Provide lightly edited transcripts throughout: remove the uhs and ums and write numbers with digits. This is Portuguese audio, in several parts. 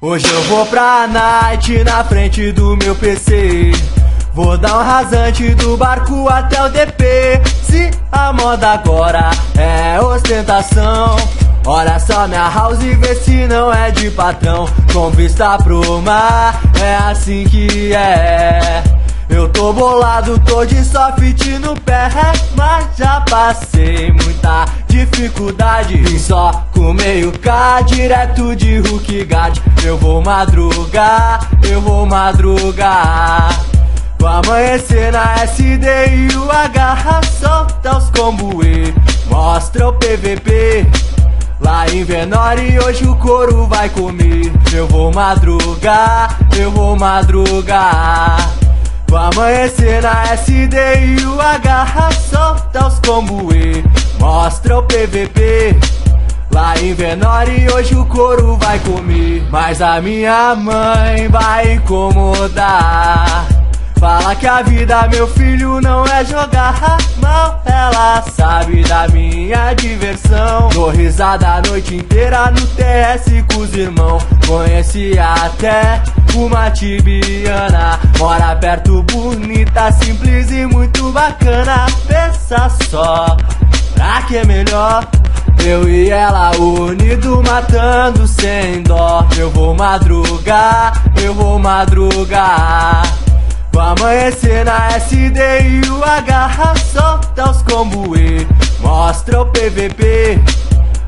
Hoje eu vou pra night na frente do meu PC. Vou dar um rasante do barco até o DP. Se a moda agora é ostentação, olha só minha house e vê se não é de patrão. Com vista pro mar, é assim que é. Eu tô bolado, tô de soft no pé, mas já passei muita dificuldade. Vim só com meio K, direto de Rookgaard. Eu vou madrugar, eu vou madrugar. Vou amanhecer na SD e o H, solta os combo E, mostra o PVP. Lá em Venore hoje o couro vai comer. Eu vou madrugar, eu vou madrugar. Vou amanhecer na SD e o H, solta os combo E, mostra o PVP. Lá em Venore hoje o couro vai comer, mas a minha mãe vai incomodar. Fala que a vida, meu filho, não é jogar mal, ela sabe da minha diversão. Dou risada a noite inteira no TS com os irmãos. Conheci até uma tibiana, mora perto, bonita, simples e muito bacana. Pensa só, pra que é melhor? Eu e ela unido matando sem dó. Eu vou madrugar, eu vou madrugar. Vou amanhecer na SD e o H, solta os combo E, mostra o PVP.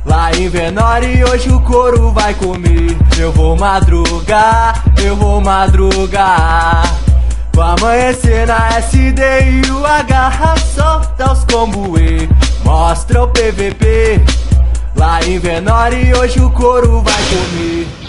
Lá em Venore hoje o couro vai comer. Eu vou madrugar, eu vou madrugar. Vou amanhecer na SD e o H, solta os combo E, mostra o PVP. Lá em Venore hoje o couro vai comer.